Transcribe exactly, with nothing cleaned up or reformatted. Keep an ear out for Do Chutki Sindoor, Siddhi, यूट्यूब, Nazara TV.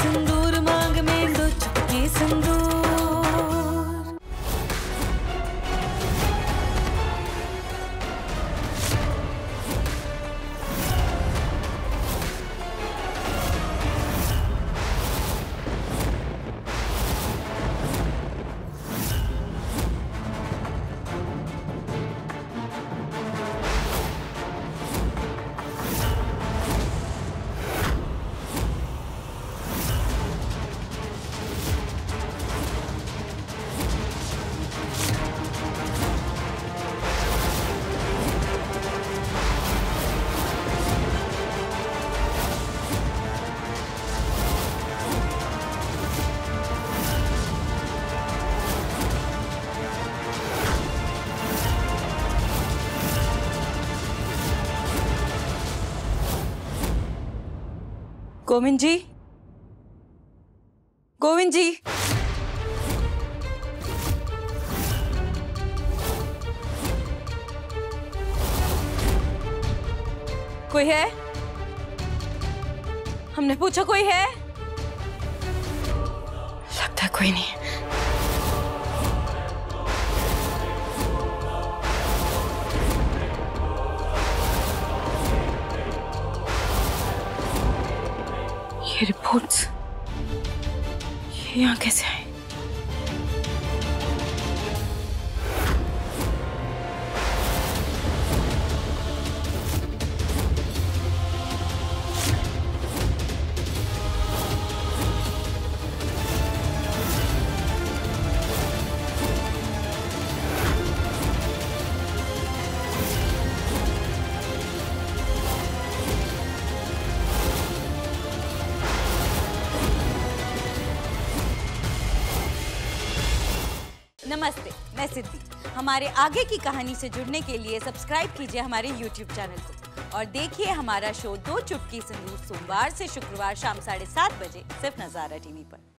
सिंदूर मांग में दो चुटकी सिंदूर। गोविंद जी, गोविंद जी, कोई है? हमने पूछा कोई है? लगता कोई नहीं। ये रिपोर्ट्स ये यहाँ कैसे आए? नमस्ते, मैं सिद्धि। हमारे आगे की कहानी से जुड़ने के लिए सब्सक्राइब कीजिए हमारे यूट्यूब चैनल को और देखिए हमारा शो दो चुटकी सिंदूर सोमवार से शुक्रवार शाम साढ़े सात बजे सिर्फ नज़ारा टीवी पर।